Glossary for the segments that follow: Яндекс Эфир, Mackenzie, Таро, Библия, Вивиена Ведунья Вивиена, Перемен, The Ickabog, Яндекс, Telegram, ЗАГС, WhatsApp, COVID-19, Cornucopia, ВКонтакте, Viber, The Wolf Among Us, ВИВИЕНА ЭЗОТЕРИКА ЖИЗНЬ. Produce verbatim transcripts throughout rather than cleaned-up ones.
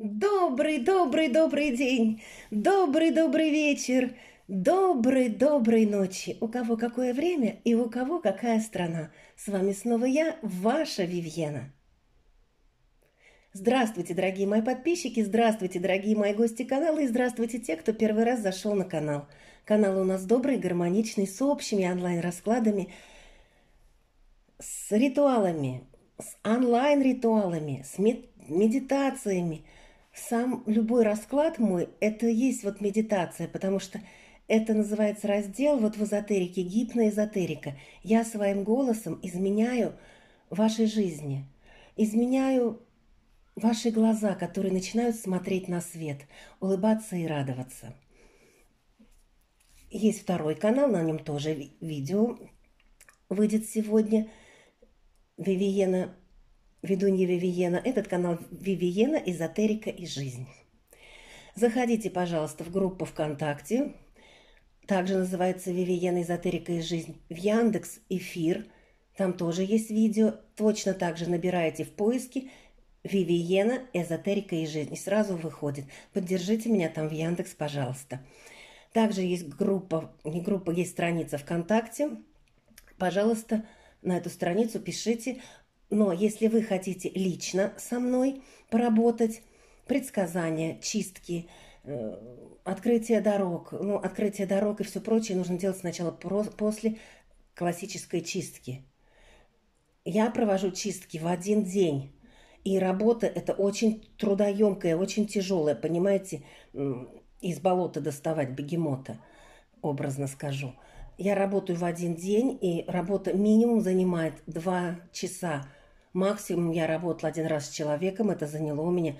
Добрый-добрый-добрый день, добрый-добрый вечер, доброй-доброй ночи. У кого какое время и у кого какая страна. С вами снова я, ваша Вивиена. Здравствуйте, дорогие мои подписчики, здравствуйте, дорогие мои гости канала, и здравствуйте те, кто первый раз зашел на канал. Канал у нас добрый, гармоничный, с общими онлайн-раскладами, с ритуалами, с онлайн-ритуалами, с медитациями. Сам любой расклад мой – это есть вот медитация, потому что это называется раздел вот в эзотерике, гипноэзотерика. Я своим голосом изменяю вашей жизни, изменяю ваши глаза, которые начинают смотреть на свет, улыбаться и радоваться. Есть второй канал, на нем тоже видео выйдет сегодня. Вивиена Ведунья Вивиена, этот канал Вивиена, эзотерика и жизнь. Заходите, пожалуйста, в группу ВКонтакте, также называется Вивиена, эзотерика и жизнь, в Яндекс Эфир, там тоже есть видео, точно так же набираете в поиске Вивиена, эзотерика и жизнь, и сразу выходит. Поддержите меня там в Яндекс, пожалуйста. Также есть группа, не группа, есть страница ВКонтакте, пожалуйста, на эту страницу пишите. Но если вы хотите лично со мной поработать, предсказания, чистки, открытие дорог, ну, открытие дорог и все прочее нужно делать сначала после классической чистки. Я провожу чистки в один день, и работа это очень трудоемкая, очень тяжелая, понимаете, из болота доставать бегемота, образно скажу. Я работаю в один день, и работа минимум занимает два часа. Максимум я работала один раз с человеком, это заняло у меня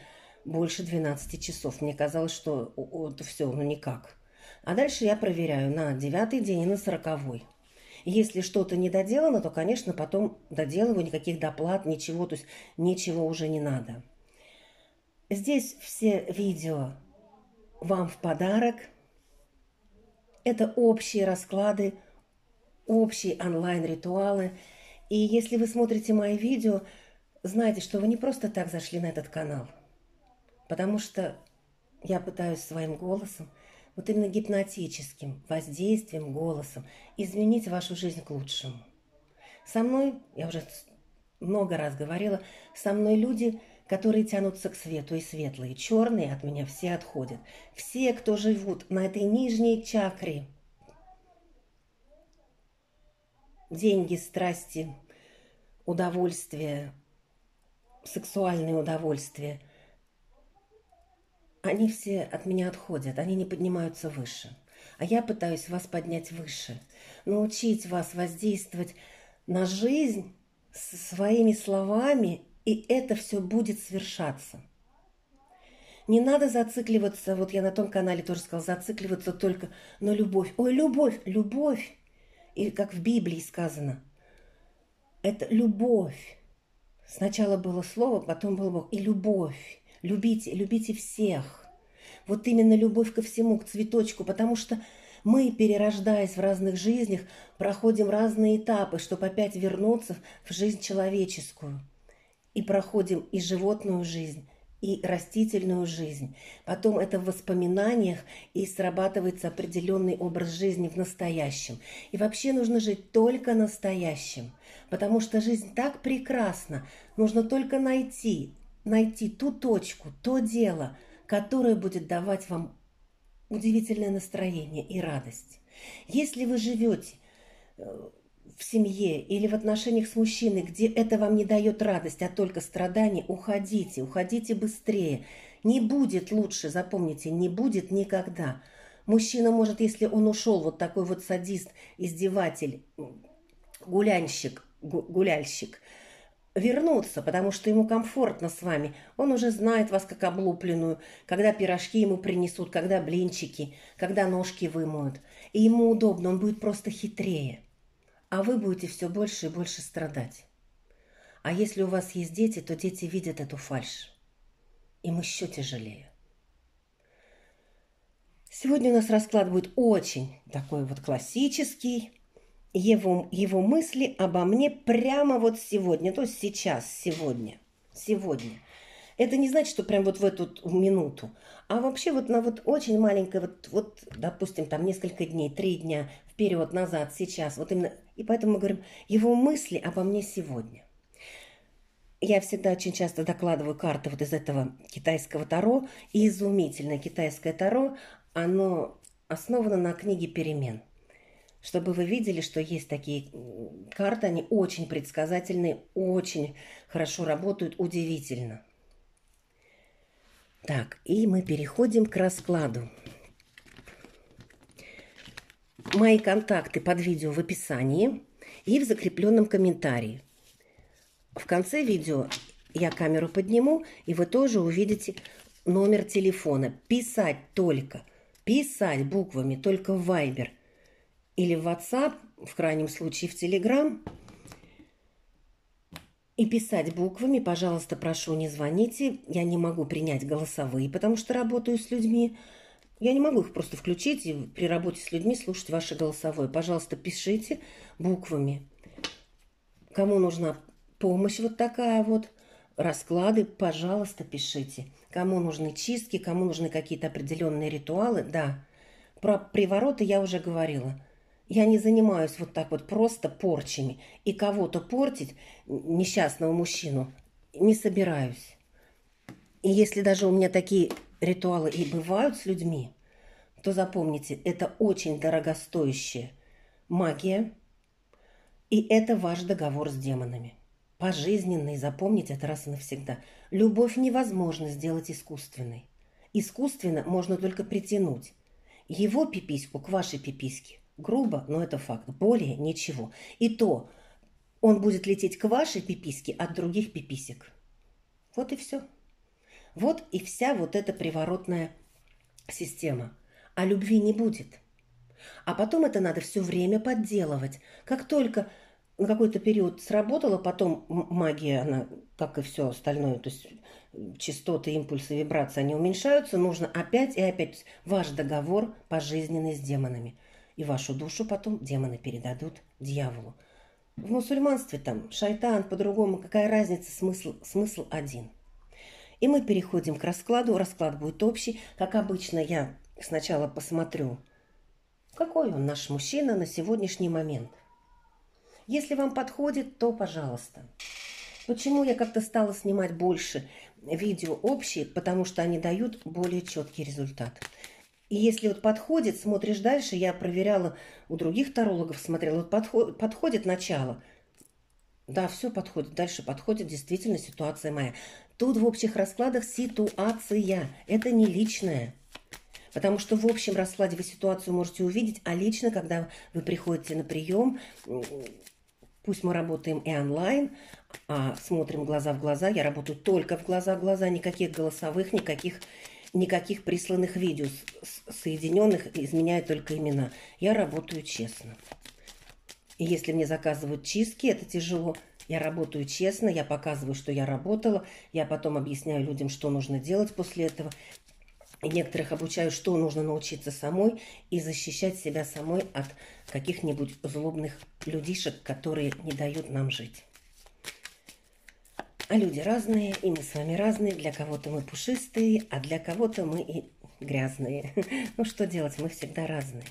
больше двенадцати часов. Мне казалось, что вот, все, ну никак. А дальше я проверяю на девятый день и на сороковой. Если что-то не доделано, то, конечно, потом доделываю, никаких доплат, ничего, то есть ничего уже не надо. Здесь все видео вам в подарок. Это общие расклады, общие онлайн-ритуалы. И если вы смотрите мои видео, знайте, что вы не просто так зашли на этот канал, потому что я пытаюсь своим голосом, вот именно гипнотическим воздействием, голосом изменить вашу жизнь к лучшему. Со мной, я уже много раз говорила, со мной люди, которые тянутся к свету, и светлые, и черные от меня все отходят. Все, кто живут на этой нижней чакре, деньги, страсти, удовольствие, сексуальное удовольствие, они все от меня отходят, они не поднимаются выше. А я пытаюсь вас поднять выше, научить вас воздействовать на жизнь со своими словами, и это все будет свершаться. Не надо зацикливаться, вот я на том канале тоже сказала, зацикливаться только на любовь. Ой, любовь, любовь. И как в Библии сказано, это любовь. Сначала было слово, потом было Бог. И любовь. Любите, любите всех. Вот именно любовь ко всему, к цветочку, потому что мы, перерождаясь в разных жизнях, проходим разные этапы, чтобы опять вернуться в жизнь человеческую. И проходим и животную жизнь, и растительную жизнь. Потом это в воспоминаниях, и срабатывается определенный образ жизни в настоящем. И вообще нужно жить только настоящим, потому что жизнь так прекрасна. Нужно только найти, найти ту точку, то дело, которое будет давать вам удивительное настроение и радость. Если вы живете в семье или в отношениях с мужчиной, где это вам не дает радость, а только страдания, уходите, уходите быстрее. Не будет лучше, запомните, не будет никогда. Мужчина может, если он ушел, вот такой вот садист, издеватель, гулянщик, гуляльщик, вернуться, потому что ему комфортно с вами. Он уже знает вас как облупленную, когда пирожки ему принесут, когда блинчики, когда ножки вымоют. И ему удобно, он будет просто хитрее. А вы будете все больше и больше страдать. А если у вас есть дети, то дети видят эту фальшь. Им еще тяжелее. Сегодня у нас расклад будет очень такой вот классический. Его, его мысли обо мне прямо вот сегодня, то есть сейчас, сегодня. Сегодня. Это не значит, что прям вот в эту минуту. А вообще вот на вот очень маленькое, вот, вот допустим, там несколько дней, три дня вперед, назад, сейчас. Вот именно. И поэтому мы говорим, его мысли обо мне сегодня. Я всегда очень часто докладываю карты вот из этого китайского таро. И изумительное китайское таро, оно основано на книге «Перемен». Чтобы вы видели, что есть такие карты, они очень предсказательные, очень хорошо работают, удивительно. Так, и мы переходим к раскладу. Мои контакты под видео в описании и в закрепленном комментарии. В конце видео я камеру подниму, и вы тоже увидите номер телефона. Писать только, писать буквами только в Viber или в WhatsApp, в крайнем случае в Telegram. И писать буквами, пожалуйста, прошу, не звоните. Я не могу принять голосовые, потому что работаю с людьми. Я не могу их просто включить и при работе с людьми слушать ваше голосовое. Пожалуйста, пишите буквами. Кому нужна помощь вот такая вот, расклады, пожалуйста, пишите. Кому нужны чистки, кому нужны какие-то определенные ритуалы, да. Про привороты я уже говорила. Я не занимаюсь вот так вот просто порчами. И кого-то портить, несчастного мужчину, не собираюсь. И если даже у меня такие ритуалы и бывают с людьми, то запомните, это очень дорогостоящая магия. И это ваш договор с демонами. Пожизненный, запомните это раз и навсегда. Любовь невозможно сделать искусственной. Искусственно можно только притянуть его пипиську к вашей пипиське. Грубо, но это факт. Более ничего. И то он будет лететь к вашей пиписке от других пиписек. Вот и все. Вот и вся вот эта приворотная система. А любви не будет. А потом это надо все время подделывать. Как только на какой-то период сработала, потом магия, она, как и все остальное, то есть частоты, импульсы, вибрации, они уменьшаются, нужно опять и опять ваш договор пожизненный с демонами. И вашу душу потом демоны передадут дьяволу. В мусульманстве там шайтан, по-другому, какая разница, смысл, смысл один. И мы переходим к раскладу. Расклад будет общий. Как обычно, я сначала посмотрю, какой он наш мужчина на сегодняшний момент. Если вам подходит, то пожалуйста. Почему я как-то стала снимать больше видео общие? Потому что они дают более четкий результат. И если вот подходит, смотришь дальше, я проверяла у других тарологов, смотрела, вот подход, подходит начало. Да, все подходит, дальше подходит, действительно, ситуация моя. Тут в общих раскладах ситуация, это не личное. Потому что в общем раскладе вы ситуацию можете увидеть, а лично, когда вы приходите на прием, пусть мы работаем и онлайн, а смотрим глаза в глаза, я работаю только в глаза в глаза, никаких голосовых, никаких... Никаких присланных видео, соединенных, изменяю только имена. Я работаю честно. И если мне заказывают чистки, это тяжело. Я работаю честно, я показываю, что я работала. Я потом объясняю людям, что нужно делать после этого. И некоторых обучаю, что нужно научиться самой и защищать себя самой от каких-нибудь злобных людишек, которые не дают нам жить. А люди разные, и мы с вами разные. Для кого-то мы пушистые, а для кого-то мы и грязные. Ну что делать, мы всегда разные.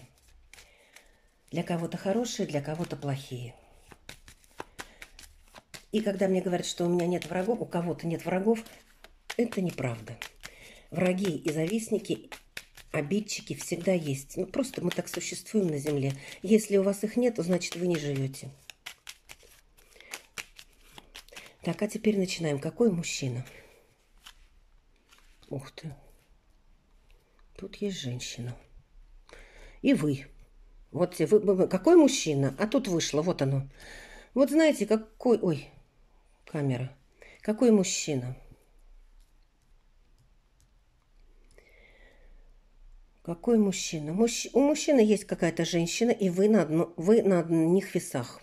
Для кого-то хорошие, для кого-то плохие. И когда мне говорят, что у меня нет врагов, у кого-то нет врагов, это неправда. Враги и завистники, обидчики всегда есть. Ну просто мы так существуем на земле. Если у вас их нет, значит вы не живете. Так, а теперь начинаем. Какой мужчина? Ух ты. Тут есть женщина. И вы. Вот вы. Какой мужчина? А тут вышло. Вот оно. Вот знаете, какой... Ой, камера. Какой мужчина? Какой мужчина? Муж... У мужчины есть какая-то женщина, и вы на, одно... вы на одних весах.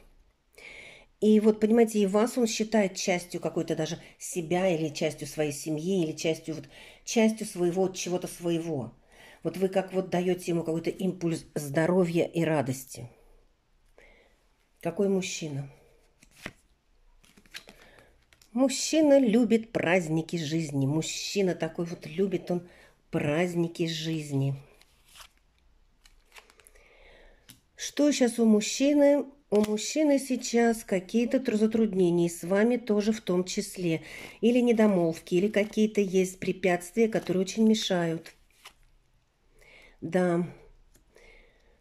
И вот, понимаете, и вас он считает частью какой-то даже себя или частью своей семьи, или частью, вот, частью своего, чего-то своего. Вот вы как вот даете ему какой-то импульс здоровья и радости. Какой мужчина? Мужчина любит праздники жизни. Мужчина такой вот любит он праздники жизни. Что сейчас у мужчины? У мужчины сейчас какие-то затруднения с вами тоже в том числе. Или недомолвки, или какие-то есть препятствия, которые очень мешают. Да.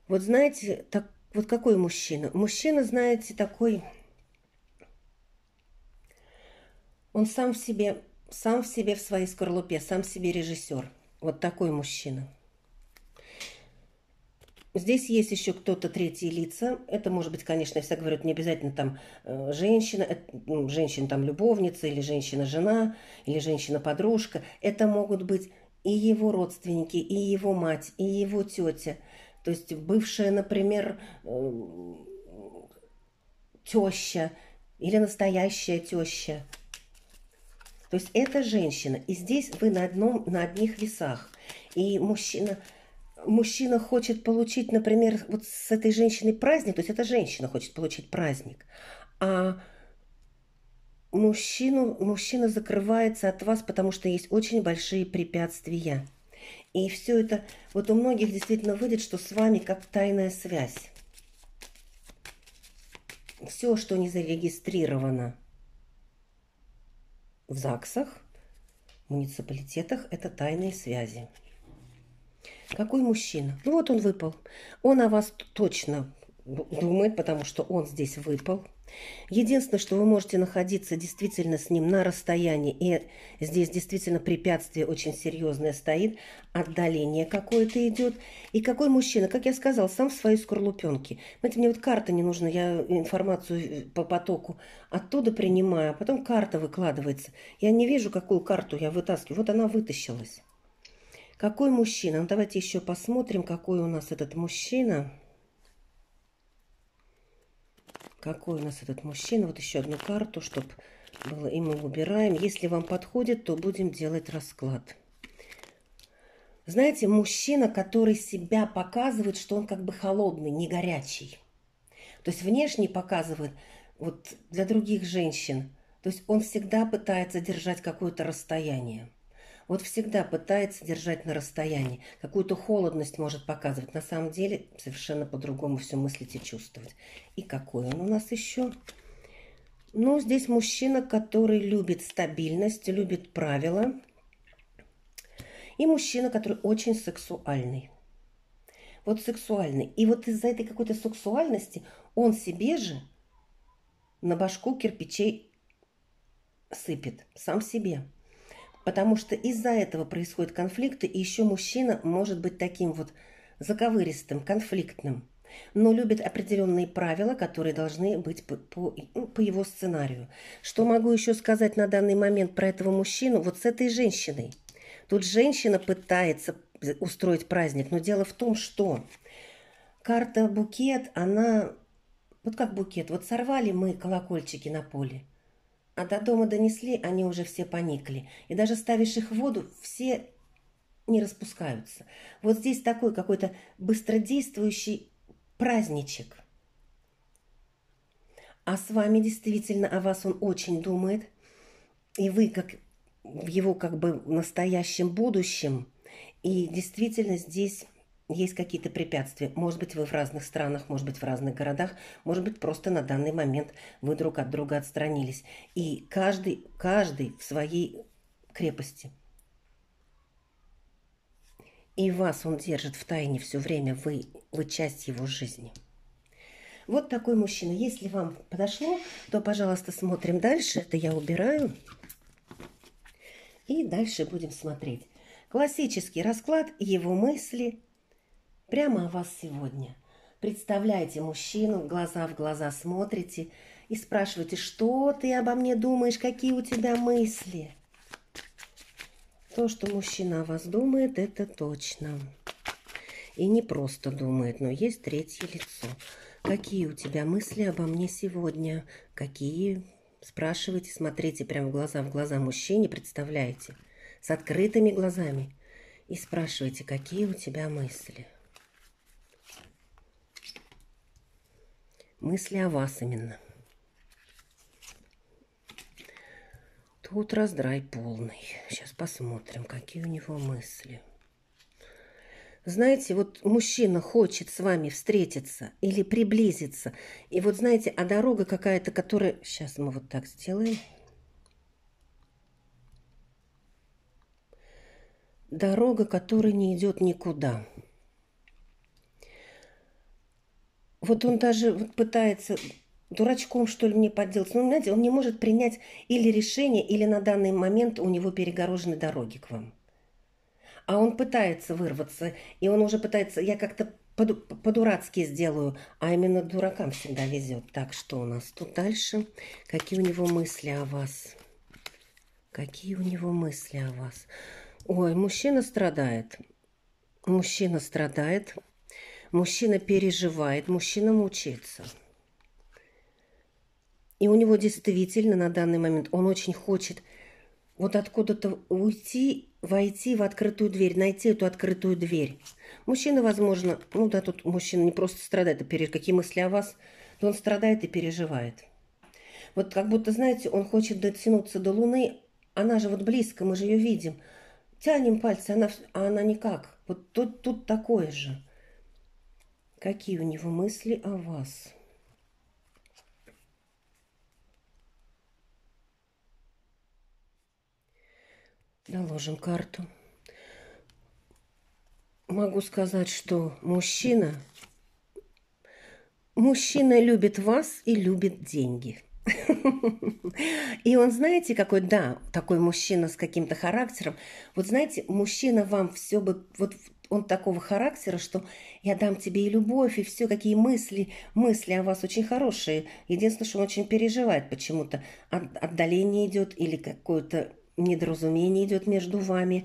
Вот знаете, так, вот какой мужчина? Мужчина, знаете, такой... Он сам в себе, сам в себе в своей скорлупе, сам в себе режиссер. Вот такой мужчина. Здесь есть еще кто-то, третьи лица. Это может быть, конечно, я всегда говорю, это не обязательно там женщина, это, женщина там любовница, или женщина-жена, или женщина-подружка. Это могут быть и его родственники, и его мать, и его тетя. То есть бывшая, например, теща или настоящая теща. То есть это женщина, и здесь вы на, одном, на одних весах. И мужчина, мужчина хочет получить, например, вот с этой женщиной праздник, то есть эта женщина хочет получить праздник, а мужчину, мужчина закрывается от вас, потому что есть очень большие препятствия. И все это, вот у многих действительно выйдет, что с вами как тайная связь. Все, что не зарегистрировано в ЗАГСах, муниципалитетах, это тайные связи. Какой мужчина? Ну вот он выпал. Он о вас точно думает, потому что он здесь выпал. Единственное, что вы можете находиться действительно с ним на расстоянии, и здесь действительно препятствие очень серьезное стоит, отдаление какое-то идет. И какой мужчина, как я сказала, сам в своей скорлупенке. Знаете, мне вот карта не нужна, я информацию по потоку оттуда принимаю, а потом карта выкладывается. Я не вижу, какую карту я вытаскиваю. Вот она вытащилась. Какой мужчина? Ну, давайте еще посмотрим, какой у нас этот мужчина. Какой у нас этот мужчина? Вот еще одну карту, чтобы было, и мы убираем. Если вам подходит, то будем делать расклад. Знаете, мужчина, который себя показывает, что он как бы холодный, не горячий. То есть внешне показывает вот для других женщин. То есть он всегда пытается держать какое-то расстояние. Вот всегда пытается держать на расстоянии. Какую-то холодность может показывать. На самом деле совершенно по-другому все мыслить и чувствовать. И какой он у нас еще? Ну, здесь мужчина, который любит стабильность, любит правила. И мужчина, который очень сексуальный. Вот сексуальный. И вот из-за этой какой-то сексуальности он себе же на башку кирпичей сыпет. Сам себе. Потому что из-за этого происходят конфликты, и еще мужчина может быть таким вот заковыристым, конфликтным, но любит определенные правила, которые должны быть по, по, по его сценарию. Что могу еще сказать на данный момент про этого мужчину? Вот с этой женщиной. Тут женщина пытается устроить праздник, но дело в том, что карта букет, она... Вот как букет. Вот сорвали мы колокольчики на поле. А до дома донесли, они уже все поникли. И даже ставишь их в воду, все не распускаются. Вот здесь такой какой-то быстродействующий праздничек. А с вами действительно, о вас он очень думает. И вы как в его как бы настоящем будущем. И действительно здесь есть какие-то препятствия. Может быть, вы в разных странах, может быть, в разных городах, может быть, просто на данный момент вы друг от друга отстранились. И каждый, каждый в своей крепости. И вас он держит в тайне все время, вы, вы часть его жизни. Вот такой мужчина. Если вам подошло, то, пожалуйста, смотрим дальше. Это я убираю. И дальше будем смотреть. Классический расклад, его мысли – прямо о вас сегодня. Представляете мужчину, глаза в глаза смотрите и спрашиваете, что ты обо мне думаешь, какие у тебя мысли. То, что мужчина о вас думает, это точно. И не просто думает, но есть третье лицо. Какие у тебя мысли обо мне сегодня? Какие? Спрашивайте, смотрите прямо в глаза в глаза мужчине, представляете, с открытыми глазами. И спрашивайте, какие у тебя мысли. Мысли о вас именно. Тут раздрай полный. Сейчас посмотрим, какие у него мысли. Знаете, вот мужчина хочет с вами встретиться или приблизиться. И вот, знаете, а дорога какая-то, которая... Сейчас мы вот так сделаем. Дорога, которая не идет никуда. Вот он даже вот пытается... дурачком, что ли, мне подделаться. Ну, знаете, он не может принять или решение, или на данный момент у него перегорожены дороги к вам. А он пытается вырваться, и он уже пытается... Я как-то по-дурацки сделаю, а именно дуракам всегда везет. Так, что у нас тут дальше? Какие у него мысли о вас? Какие у него мысли о вас? Ой, мужчина страдает. Мужчина страдает. Мужчина переживает. Мужчина мучается. И у него действительно на данный момент он очень хочет вот откуда-то уйти, войти в открытую дверь, найти эту открытую дверь. Мужчина, возможно, ну да, тут мужчина не просто страдает, а переживает, какие мысли о вас, но он страдает и переживает. Вот как будто, знаете, он хочет дотянуться до Луны, она же вот близко, мы же ее видим. Тянем пальцы, она, а она никак. Вот тут, тут такое же. Какие у него мысли о вас? Доложим карту. Могу сказать, что мужчина, мужчина любит вас и любит деньги. И он, знаете, какой, да, такой мужчина с каким-то характером. Вот знаете, мужчина вам все бы, вот он такого характера, что я дам тебе и любовь, и все, какие мысли, мысли о вас очень хорошие. Единственное, что он очень переживает почему-то. Отдаление идет или какое-то... недоразумение идет между вами.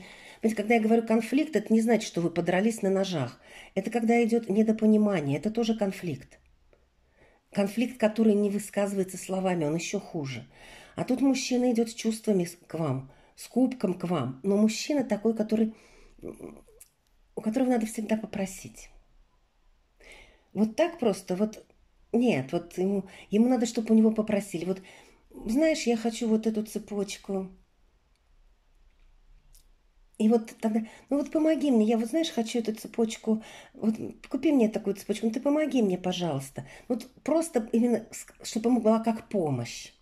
Ведь когда я говорю конфликт, это не значит, что вы подрались на ножах. Это когда идет недопонимание. Это тоже конфликт. Конфликт, который не высказывается словами, он еще хуже. А тут мужчина идет с чувствами к вам, с кубком к вам. Но мужчина такой, который, у которого надо всегда попросить. Вот так просто, вот нет, вот ему, ему надо, чтобы у него попросили. Вот знаешь, я хочу вот эту цепочку. И вот тогда, ну вот помоги мне, я вот, знаешь, хочу эту цепочку, вот купи мне такую цепочку, ну ты помоги мне, пожалуйста. Вот просто именно, чтобы ему была как помощь,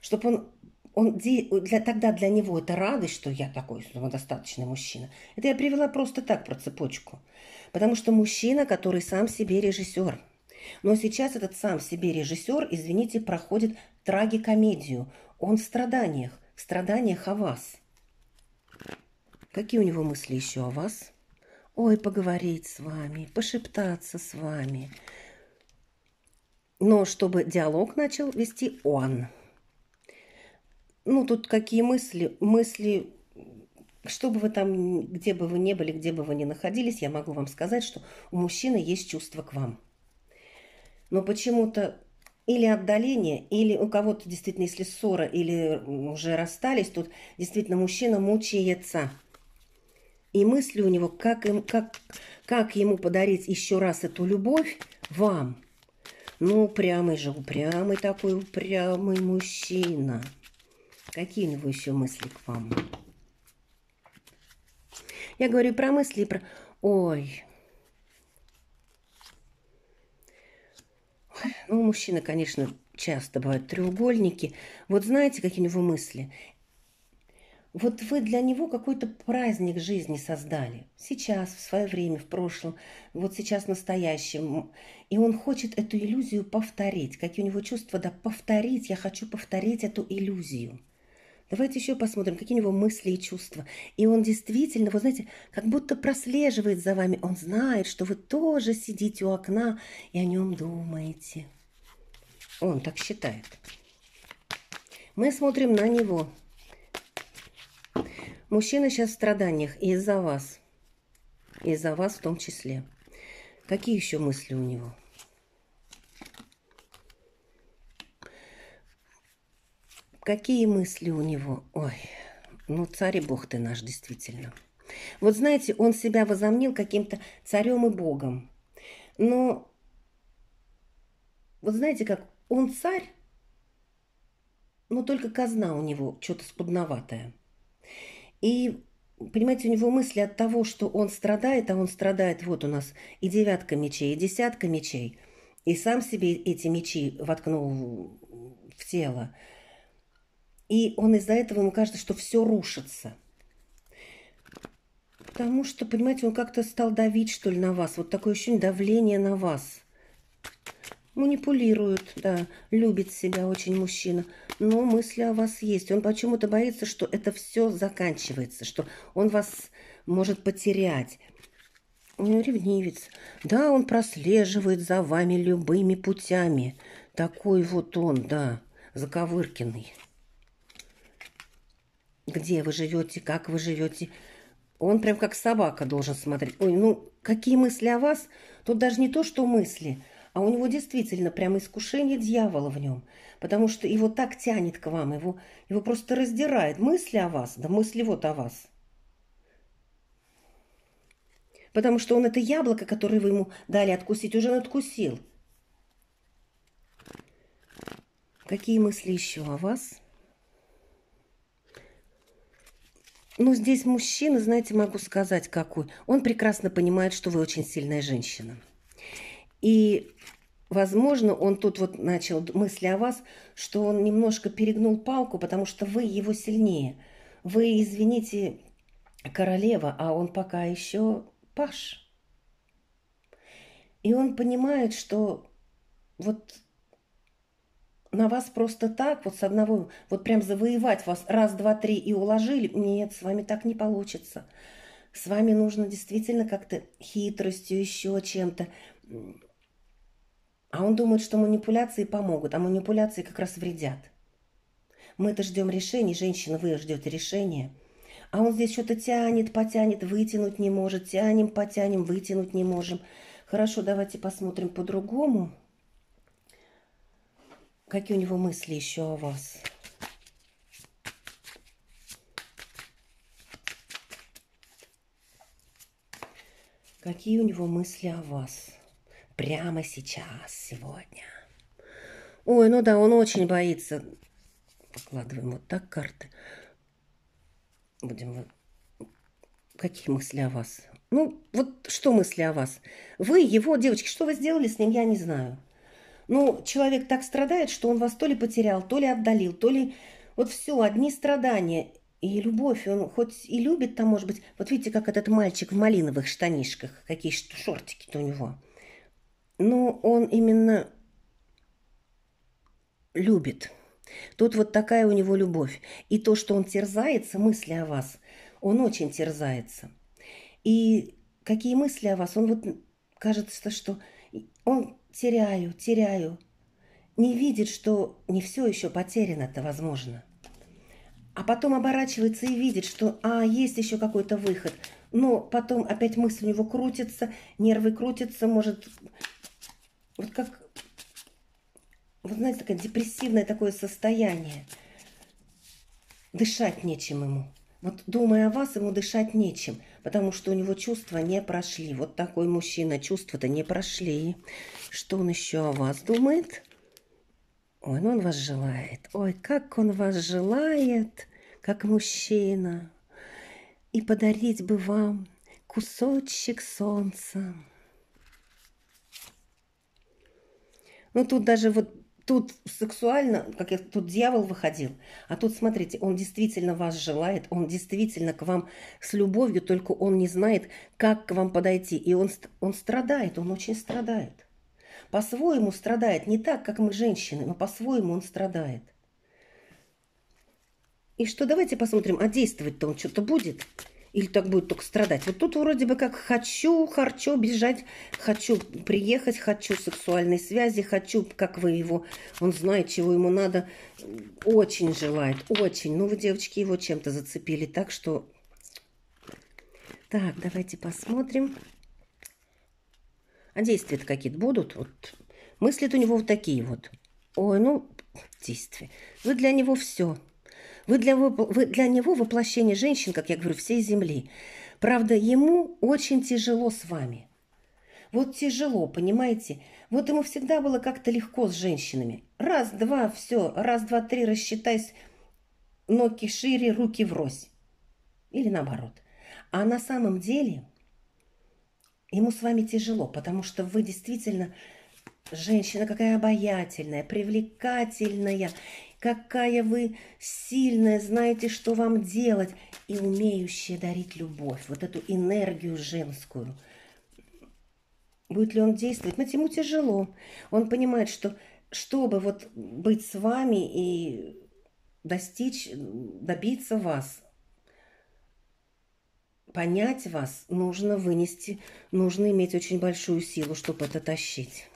чтобы он, он для, тогда для него это радость, что я такой самодостаточный мужчина. Это я привела просто так про цепочку, потому что мужчина, который сам себе режиссер. Но сейчас этот сам себе режиссер, извините, проходит трагикомедию. Он в страданиях, в страданиях о вас. Какие у него мысли еще о вас? Ой, поговорить с вами, пошептаться с вами. Но чтобы диалог начал вести он. Ну, тут какие мысли? Мысли, что бы вы там, где бы вы ни были, где бы вы ни находились, я могу вам сказать, что у мужчины есть чувство к вам. Но почему-то или отдаление, или у кого-то действительно, если ссора, или уже расстались, тут действительно мужчина мучается. И мысли у него, как, им, как, как ему подарить еще раз эту любовь вам. Ну, упрямый же, упрямый такой, упрямый мужчина. Какие у него еще мысли к вам? Я говорю про мысли, про... Ой. Ну, у мужчины, конечно, часто бывают треугольники. Вот знаете, какие у него мысли? Вот вы для него какой-то праздник жизни создали. Сейчас, в свое время, в прошлом, вот сейчас в настоящем. И он хочет эту иллюзию повторить. Какие у него чувства? Да повторить, я хочу повторить эту иллюзию. Давайте еще посмотрим, какие у него мысли и чувства. И он действительно, вы знаете, как будто прослеживает за вами. Он знает, что вы тоже сидите у окна и о нем думаете. Он так считает. Мы смотрим на него. Мужчина сейчас в страданиях и из-за вас. Из-за вас в том числе. Какие еще мысли у него? Какие мысли у него? Ой, ну царь и бог ты наш, действительно. Вот знаете, он себя возомнил каким-то царем и богом. Но вот знаете как, он царь, но только казна у него что-то скудноватая. И, понимаете, у него мысли от того, что он страдает, а он страдает, вот у нас и девятка мечей, и десятка мечей, и сам себе эти мечи воткнул в тело. И он из-за этого, ему кажется, что все рушится. Потому что, понимаете, он как-то стал давить, что ли, на вас. Вот такое ощущение давления на вас. Манипулирует, да, любит себя очень мужчина. Но мысли о вас есть. Он почему-то боится, что это все заканчивается, что он вас может потерять. Ревнивец. Да, он прослеживает за вами любыми путями. Такой вот он, да, заковыркиный. Где вы живете, как вы живете. Он прям как собака должен смотреть. Ой, ну какие мысли о вас? Тут даже не то, что мысли, а у него действительно прямо искушение дьявола в нем. Потому что его так тянет к вам, его, его просто раздирает. Мысли о вас, да мысли вот о вас. Потому что он это яблоко, которое вы ему дали откусить, уже надкусил. Какие мысли еще о вас? Ну, здесь мужчина, знаете, могу сказать, какой. Он прекрасно понимает, что вы очень сильная женщина. И, возможно, он тут вот начал мысли о вас, что он немножко перегнул палку, потому что вы его сильнее. Вы, извините, королева, а он пока еще паж. И он понимает, что вот... на вас просто так, вот с одного, вот прям завоевать вас раз, два, три и уложили. Нет, с вами так не получится. С вами нужно действительно как-то хитростью, еще чем-то. А он думает, что манипуляции помогут, а манипуляции как раз вредят. Мы-то ждем решений, женщина, вы ждете решения. А он здесь что-то тянет, потянет, вытянуть не может. Тянем, потянем, вытянуть не можем. Хорошо, давайте посмотрим по-другому. Какие у него мысли еще о вас? Какие у него мысли о вас? Прямо сейчас, сегодня. Ой, ну да, он очень боится. Покладываем вот так карты. Будем... Какие мысли о вас? Ну, вот что мысли о вас? Вы, его, девочки, что вы сделали с ним, я не знаю. Ну, человек так страдает, что он вас то ли потерял, то ли отдалил, то ли... Вот все, одни страдания. И любовь, он хоть и любит там, может быть... Вот видите, как этот мальчик в малиновых штанишках, какие шортики-то у него. Но он именно любит. Тут вот такая у него любовь. И то, что он терзается, мысли о вас, он очень терзается. И какие мысли о вас? Он вот, кажется, что он... Теряю, теряю. Не видит, что не все еще потеряно-то, возможно. А потом оборачивается и видит, что а, есть еще какой-то выход. Но потом опять мысль у него крутится, нервы крутятся, может... Вот как... Вот знаете, такое депрессивное такое состояние. Дышать нечем ему. Вот думая о вас, ему дышать нечем. Потому что у него чувства не прошли. Вот такой мужчина, чувства-то не прошли. Что он еще о вас думает? Ой, ну он вас желает. Ой, как он вас желает, как мужчина. И подарить бы вам кусочек солнца. Ну тут даже вот, тут сексуально, как я, тут дьявол выходил. А тут, смотрите, он действительно вас желает, он действительно к вам с любовью, только он не знает, как к вам подойти. И он, он страдает, он очень страдает. По-своему страдает, не так, как мы, женщины, но по-своему он страдает. И что, давайте посмотрим, а действовать-то он что-то будет? Или так будет только страдать? Вот тут вроде бы как хочу, харчо бежать, хочу приехать, хочу сексуальной связи, хочу, как вы его, он знает, чего ему надо, очень желает, очень. Ну, вы, девочки, его чем-то зацепили, так что... Так, давайте посмотрим. А действия-то какие-то будут? Вот. Мысли-то у него вот такие вот. Ой, ну, действия. Вы для него все. Вы для, вы для него воплощение женщин, как я говорю, всей земли. Правда, ему очень тяжело с вами. Вот тяжело, понимаете? Вот ему всегда было как-то легко с женщинами. Раз, два, все, раз, два, три, рассчитайся, ноги шире, руки врозь. Или наоборот. А на самом деле ему с вами тяжело, потому что вы действительно женщина какая обаятельная, привлекательная, какая вы сильная, знаете, что вам делать, и умеющая дарить любовь, вот эту энергию женскую. Будет ли он действовать? Но ему тяжело. Он понимает, что чтобы вот быть с вами и достичь, добиться вас, понять вас, нужно вынести, нужно иметь очень большую силу, чтобы это тащить.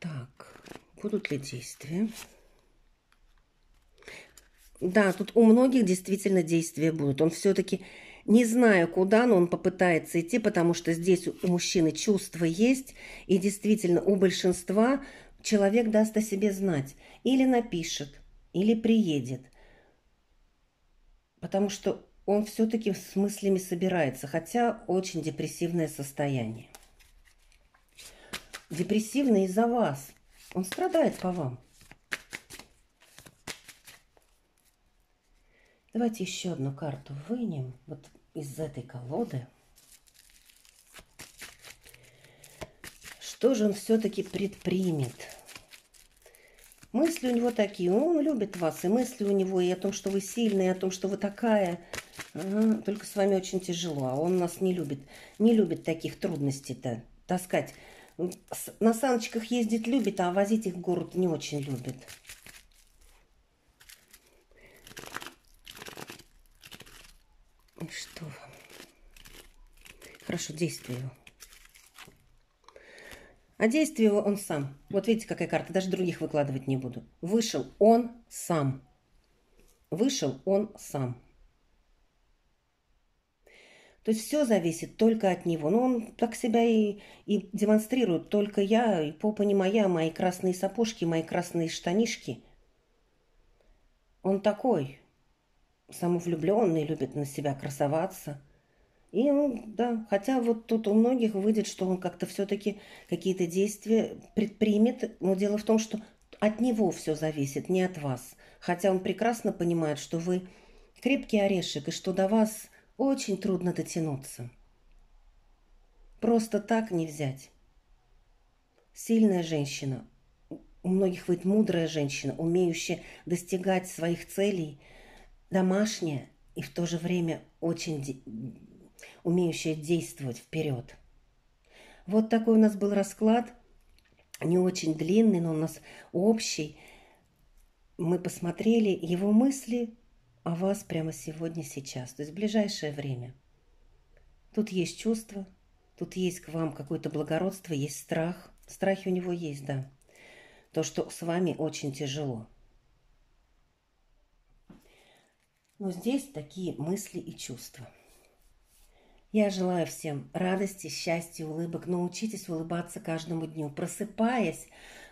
Так, будут ли действия? Да, тут у многих действительно действия будут. Он все-таки, не знаю куда, но он попытается идти, потому что здесь у мужчины чувства есть, и действительно у большинства человек даст о себе знать. Или напишет, или приедет. Потому что он все-таки с мыслями собирается, хотя очень депрессивное состояние. Депрессивный из-за вас. Он страдает по вам. Давайте еще одну карту вынем вот из этой колоды. Что же он все-таки предпримет? Мысли у него такие. Он любит вас. И мысли у него и о том, что вы сильные, и о том, что вы такая. Ага, только с вами очень тяжело. А он нас не любит. Не любит таких трудностей-то таскать. На саночках ездить любит, а возить их в город не очень любит. Что? Хорошо, действие его. А действие его он сам. Вот видите, какая карта. Даже других выкладывать не буду. Вышел он сам. Вышел он сам. То есть все зависит только от него. Но он так себя и, и демонстрирует. Только я, и попа не моя, мои красные сапожки, мои красные штанишки. Он такой самовлюбленный, любит на себя красоваться. И, ну, да, хотя вот тут у многих выйдет, что он как-то все-таки какие-то действия предпримет. Но дело в том, что от него все зависит, не от вас. Хотя он прекрасно понимает, что вы крепкий орешек и что до вас очень трудно дотянуться. Просто так не взять. Сильная женщина. У многих выйдет мудрая женщина, умеющая достигать своих целей. Домашняя и в то же время очень де... умеющая действовать вперед. Вот такой у нас был расклад. Не очень длинный, но у нас общий. Мы посмотрели его мысли о вас прямо сегодня, сейчас, то есть в ближайшее время. Тут есть чувство, тут есть к вам какое-то благородство, есть страх. Страхи у него есть, да. То, что с вами очень тяжело. Но здесь такие мысли и чувства. Я желаю всем радости, счастья, улыбок. Научитесь улыбаться каждому дню. Просыпаясь,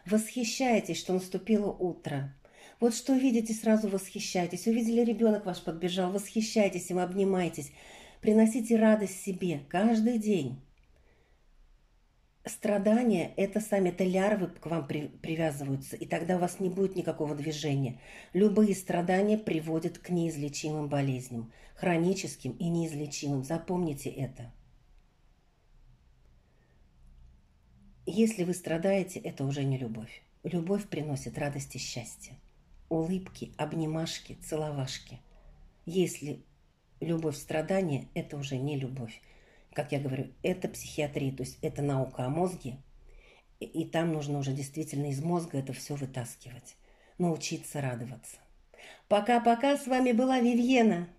восхищайтесь, что наступило утро. Вот что видите, сразу восхищайтесь. Увидели, ребенок ваш подбежал, восхищайтесь им, обнимайтесь. Приносите радость себе каждый день. Страдания – это сами, это лярвы к вам при, привязываются, и тогда у вас не будет никакого движения. Любые страдания приводят к неизлечимым болезням, хроническим и неизлечимым. Запомните это. Если вы страдаете, это уже не любовь. Любовь приносит радость и счастье. Улыбки, обнимашки, целовашки. Если любовь страдания, это уже не любовь. Как я говорю, это психиатрия, то есть это наука о мозге. И, и там нужно уже действительно из мозга это все вытаскивать. Научиться радоваться. Пока-пока, с вами была Вивиена.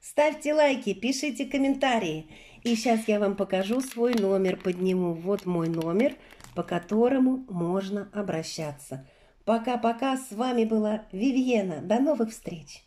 Ставьте лайки, пишите комментарии. И сейчас я вам покажу свой номер, подниму. Вот мой номер, по которому можно обращаться. Пока-пока, с вами была Вивиена. До новых встреч!